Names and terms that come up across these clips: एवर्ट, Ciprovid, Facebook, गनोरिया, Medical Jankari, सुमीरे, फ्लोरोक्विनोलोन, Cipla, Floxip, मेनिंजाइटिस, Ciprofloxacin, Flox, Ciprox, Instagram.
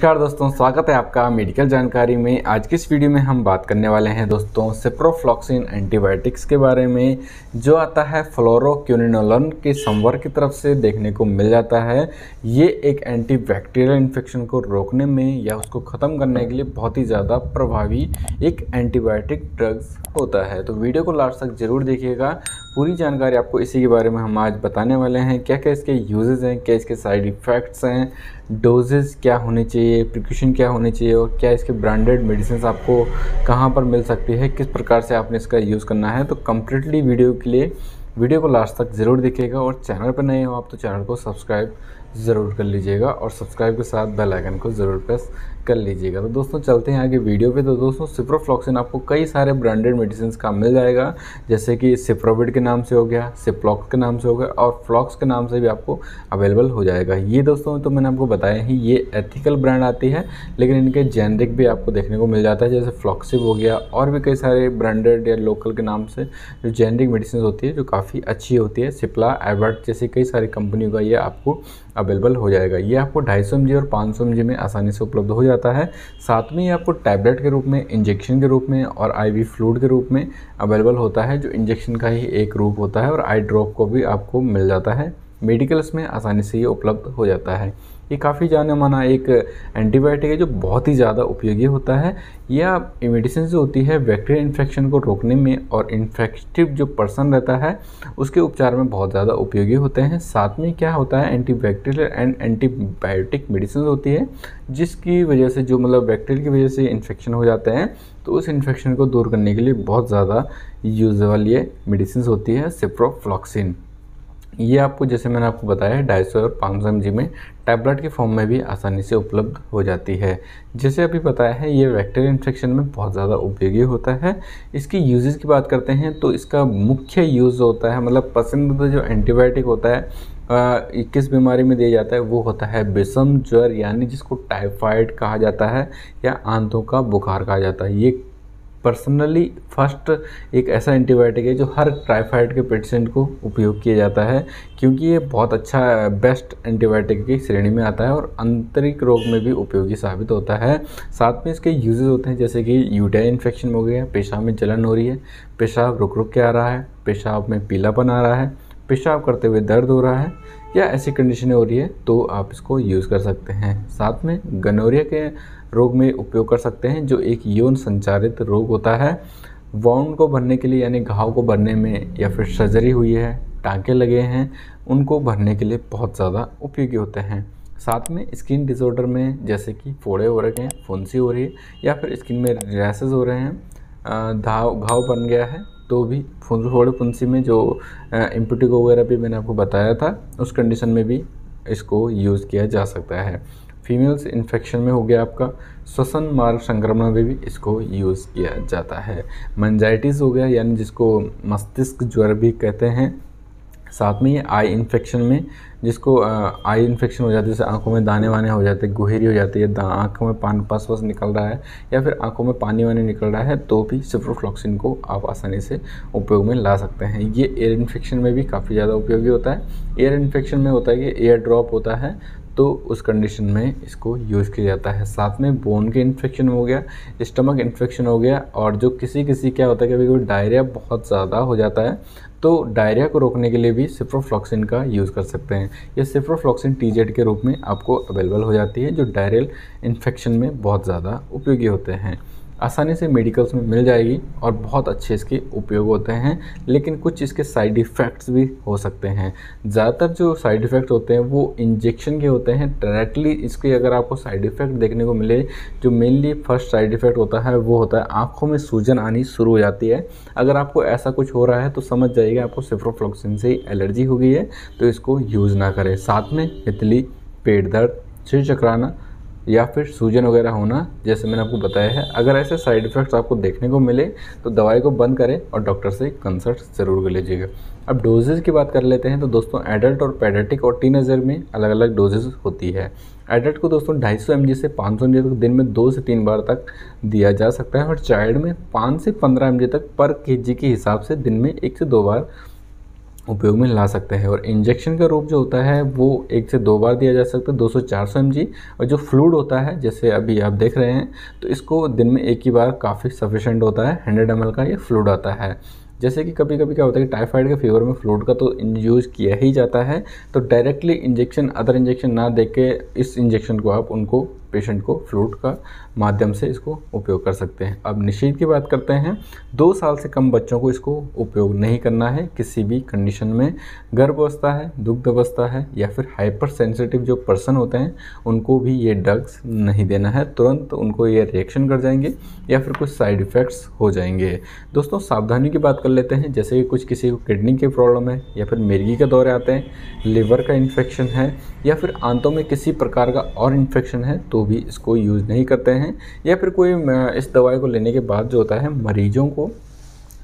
नमस्कार दोस्तों, स्वागत है आपका मेडिकल जानकारी में। आज की इस वीडियो में हम बात करने वाले हैं दोस्तों सिप्रोफ्लॉक्सिन एंटीबायोटिक्स के बारे में, जो आता है फ्लोरोक्विनोलोन के संवर्ग की तरफ से देखने को मिल जाता है। ये एक एंटीबैक्टीरियल इन्फेक्शन को रोकने में या उसको ख़त्म करने के लिए बहुत ही ज़्यादा प्रभावी एक एंटीबायोटिक ड्रग्स होता है। तो वीडियो को लास्ट तक ज़रूर देखिएगा, पूरी जानकारी आपको इसी के बारे में हम आज बताने वाले हैं। क्या क्या इसके यूजेज़ हैं, क्या इसके साइड इफ़ेक्ट्स हैं, डोजेज़ क्या होने चाहिए, प्रिकॉशन क्या होने चाहिए और क्या इसके ब्रांडेड मेडिसिन आपको कहां पर मिल सकती है, किस प्रकार से आपने इसका यूज़ करना है। तो कम्प्लीटली वीडियो के लिए वीडियो को लास्ट तक ज़रूर देखिएगा और चैनल पर नए हो आप तो चैनल को सब्सक्राइब ज़रूर कर लीजिएगा और सब्सक्राइब के साथ बेल आइकन को ज़रूर प्रेस कर लीजिएगा। तो दोस्तों चलते हैं आगे वीडियो पे। तो दोस्तों सिप्रोफ्लॉक्सिन आपको कई सारे ब्रांडेड मेडिसिन का मिल जाएगा, जैसे कि सिप्रोविड के नाम से हो गया, सिप्लॉक्स के नाम से हो गया और फ्लॉक्स के नाम से भी आपको अवेलेबल हो जाएगा। ये दोस्तों तो मैंने आपको बताया ही, ये एथिकल ब्रांड आती है, लेकिन इनके जेनरिक भी आपको देखने को मिल जाता है, जैसे फ्लॉक्सिप हो गया और भी कई सारे ब्रांडेड या लोकल के नाम से जो जेनरिक मेडिसिन होती है जो काफ़ी अच्छी होती है। सिप्ला, एवर्ट जैसी कई सारी कंपनियों का ये आपको अवेलेबल हो जाएगा। ये आपको 250 mg और 500 mg में आसानी से उपलब्ध हो जाता है। साथ में ये आपको टैबलेट के रूप में, इंजेक्शन के रूप में और आईवी फ्लूइड के रूप में अवेलेबल होता है, जो इंजेक्शन का ही एक रूप होता है। और आई ड्रॉप को भी आपको मिल जाता है, मेडिकल्स में आसानी से ये उपलब्ध हो जाता है। ये काफ़ी जाना माना एक एंटीबायोटिक है जो बहुत ही ज़्यादा उपयोगी होता है। यह मेडिसिन जो होती है बैक्टीरियल इन्फेक्शन को रोकने में और इन्फेक्टिव जो पर्सन रहता है उसके उपचार में बहुत ज़्यादा उपयोगी होते हैं। साथ में क्या होता है, एंटीबैक्टीरियल एंड एंटीबायोटिक मेडिसिन होती है जिसकी वजह से जो मतलब बैक्टीरिया की वजह से इन्फेक्शन हो जाते हैं, तो उस इन्फेक्शन को दूर करने के लिए बहुत ज़्यादा यूजल ये मेडिसिन होती है सिप्रोफ्लॉक्सिन। ये आपको जैसे मैंने आपको बताया 250 और 500 mg में टैबलेट के फॉर्म में भी आसानी से उपलब्ध हो जाती है। जैसे अभी बताया है ये बैक्टीरियल इन्फेक्शन में बहुत ज़्यादा उपयोगी होता है। इसकी यूजेस की बात करते हैं तो इसका मुख्य यूज़ होता है, मतलब पसंदीदा जो एंटीबायोटिक होता है किस बीमारी में दिया जाता है, वो होता है विषम ज्वर, यानी जिसको टाइफाइड कहा जाता है या आंतों का बुखार कहा जाता है। ये पर्सनली फर्स्ट एक ऐसा एंटीबायोटिक है जो हर टाइफाइड के पेशेंट को उपयोग किया जाता है, क्योंकि ये बहुत अच्छा बेस्ट एंटीबायोटिक की श्रेणी में आता है और आंतरिक रोग में भी उपयोगी साबित होता है। साथ में इसके यूजेस होते हैं जैसे कि यूरिनरी इन्फेक्शन हो गया, पेशाब में जलन हो रही है, पेशाब रुक रुक के आ रहा है, पेशाब में पीलापन आ रहा है, पेशाब करते हुए दर्द हो रहा है या ऐसी कंडीशनें हो रही है, तो आप इसको यूज़ कर सकते हैं। साथ में गनोरिया के रोग में उपयोग कर सकते हैं, जो एक यौन संचालित रोग होता है। वाउंड को भरने के लिए यानी घाव को भरने में या फिर सर्जरी हुई है, टाँके लगे हैं, उनको भरने के लिए बहुत ज़्यादा उपयोगी होते हैं। साथ में स्किन डिसऑर्डर में जैसे कि फोड़े हो रखे हैं, फुंसी हो रही है या फिर स्किन में रैशेज हो रहे हैं, घाव बन गया है, तो भी फोड़े फुंसी में जो एम्प्यूटिको वगैरह भी मैंने आपको बताया था उस कंडीशन में भी इसको यूज़ किया जा सकता है। फीमेल्स इन्फेक्शन में हो गया आपका, श्वसन मार्ग संक्रमण में भी इसको यूज़ किया जाता है। मेनिंजाइटिस हो गया यानी जिसको मस्तिष्क ज्वर भी कहते हैं। साथ में ये आई इन्फेक्शन में जिसको आई इन्फेक्शन हो जाती है, जैसे आँखों में दाने वाने हो जाते हैं, गुहेरी हो जाती है, आँखों में पान पस वस निकल रहा है या फिर आँखों में पानी वानी निकल रहा है, तो भी सिप्रोफ्लॉक्सिन को आप आसानी से उपयोग में ला सकते हैं। ये एयर इन्फेक्शन में भी काफ़ी ज़्यादा उपयोगी होता है। एयर इन्फेक्शन में होता है कि एयर ड्रॉप होता है, तो उस कंडीशन में इसको यूज़ किया जाता है। साथ में बोन के इन्फेक्शन हो गया, स्टमक इन्फेक्शन हो गया और जो किसी किसी क्या होता है कभी कभी डायरिया बहुत ज़्यादा हो जाता है, तो डायरिया को रोकने के लिए भी सिप्रोफ्लॉक्सिन का यूज़ कर सकते हैं। यह सिप्रोफ्लॉक्सिन टीजेट के रूप में आपको अवेलेबल हो जाती है, जो डायरियल इन्फेक्शन में बहुत ज़्यादा उपयोगी होते हैं। आसानी से मेडिकल्स में मिल जाएगी और बहुत अच्छे इसके उपयोग होते हैं, लेकिन कुछ इसके साइड इफ़ेक्ट्स भी हो सकते हैं। ज़्यादातर जो साइड इफ़ेक्ट होते हैं वो इंजेक्शन के होते हैं डायरेक्टली। इसके अगर आपको साइड इफ़ेक्ट देखने को मिले, जो मेनली फर्स्ट साइड इफ़ेक्ट होता है वो होता है आँखों में सूजन आनी शुरू हो जाती है। अगर आपको ऐसा कुछ हो रहा है तो समझ जाइएगा आपको सिप्रोफ्लॉक्सिन से एलर्जी हो गई है, तो इसको यूज़ ना करें। साथ में तितली, पेट दर्द, सिर चकराना या फिर सूजन वगैरह होना, जैसे मैंने आपको बताया है, अगर ऐसे साइड इफ़ेक्ट्स आपको देखने को मिले तो दवाई को बंद करें और डॉक्टर से कंसल्ट ज़रूर कर लीजिएगा। अब डोजेज़ की बात कर लेते हैं तो दोस्तों एडल्ट और पेडियाट्रिक और टीनेजर में अलग अलग डोजेज़ होती है। एडल्ट को दोस्तों 250 mg से 500 mg तक दिन में 2 से 3 बार तक दिया जा सकता है और चाइल्ड में 5 से 15 mg तक पर kg के हिसाब से दिन में 1 से 2 बार उपयोग में ला सकते हैं। और इंजेक्शन का रूप जो होता है वो 1 से 2 बार दिया जा सकता है 200-400 mg। और जो फ्लूइड होता है जैसे अभी आप देख रहे हैं तो इसको दिन में 1 ही बार काफ़ी सफिशेंट होता है। 100 ml का ये फ्लूइड आता है। जैसे कि कभी कभी क्या होता है कि टाइफाइड के फीवर में फ्लूइड का तो यूज़ किया ही जाता है, तो डायरेक्टली इंजेक्शन अदर इंजेक्शन ना दे के इस इंजेक्शन को आप उनको पेशेंट को फ्लूइड का माध्यम से इसको उपयोग कर सकते हैं। अब निषेध की बात करते हैं। 2 साल से कम बच्चों को इसको उपयोग नहीं करना है किसी भी कंडीशन में। गर्भ अवस्था है, दुग्ध अवस्था है या फिर हाइपर सेंसिटिव जो पर्सन होते हैं उनको भी ये ड्रग्स नहीं देना है। तुरंत उनको ये रिएक्शन कर जाएंगे या फिर कुछ साइड इफ़ेक्ट्स हो जाएंगे। दोस्तों सावधानी की बात कर लेते हैं। जैसे कि कुछ किसी को किडनी की प्रॉब्लम है या फिर मिर्गी के दौरे आते हैं, लिवर का इन्फेक्शन है या फिर आंतों में किसी प्रकार का और इन्फेक्शन है तो भी इसको यूज़ नहीं करते हैं। या फिर कोई इस दवाई को लेने के बाद जो होता है मरीजों को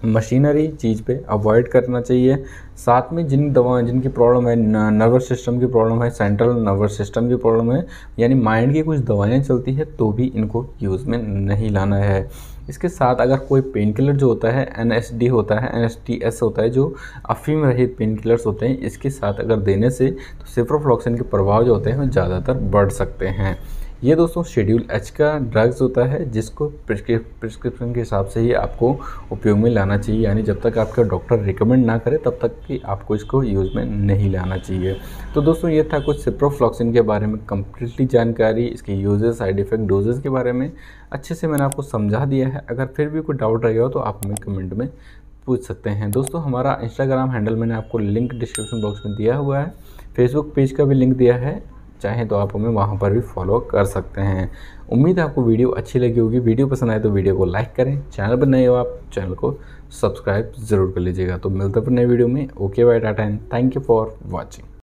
मशीनरी चीज़ पे अवॉइड करना चाहिए। साथ में जिन दवाएं जिनकी प्रॉब्लम है, नर्वस सिस्टम की प्रॉब्लम है, सेंट्रल नर्वस सिस्टम की प्रॉब्लम है यानी माइंड की कुछ दवाएं चलती है तो भी इनको यूज़ में नहीं लाना है। इसके साथ अगर कोई पेन किलर जो होता है NSD होता है, NSTS होता है जो अफीम रहित पेन किलर्स होते हैं, इसके साथ अगर देने से तो सिप्रोफ्लॉक्सिन के प्रभाव जो होते हैं वो ज़्यादातर बढ़ सकते हैं। ये दोस्तों शेड्यूल H का ड्रग्स होता है जिसको प्रिस्क्रिप्शन के हिसाब से ही आपको उपयोग में लाना चाहिए। यानी जब तक आपका डॉक्टर रिकमेंड ना करे तब तक कि आपको इसको यूज़ में नहीं लाना चाहिए। तो दोस्तों ये था कुछ सिप्रोफ्लॉक्सिन के बारे में कंप्लीटली जानकारी, इसके यूजेज, साइड इफेक्ट, डोजेज़ के बारे में अच्छे से मैंने आपको समझा दिया है। अगर फिर भी कोई डाउट रहेगा तो आप हमें कमेंट में पूछ सकते हैं। दोस्तों हमारा इंस्टाग्राम हैंडल मैंने आपको लिंक डिस्क्रिप्शन बॉक्स में दिया हुआ है, फेसबुक पेज का भी लिंक दिया है, चाहें तो आप हमें वहाँ पर भी फॉलो कर सकते हैं। उम्मीद है आपको वीडियो अच्छी लगी होगी। वीडियो पसंद आए तो वीडियो को लाइक करें, चैनल पर नए हो आप चैनल को सब्सक्राइब ज़रूर कर लीजिएगा। तो मिलते हैं नए वीडियो में। Okay bye, tata and thank you for watching.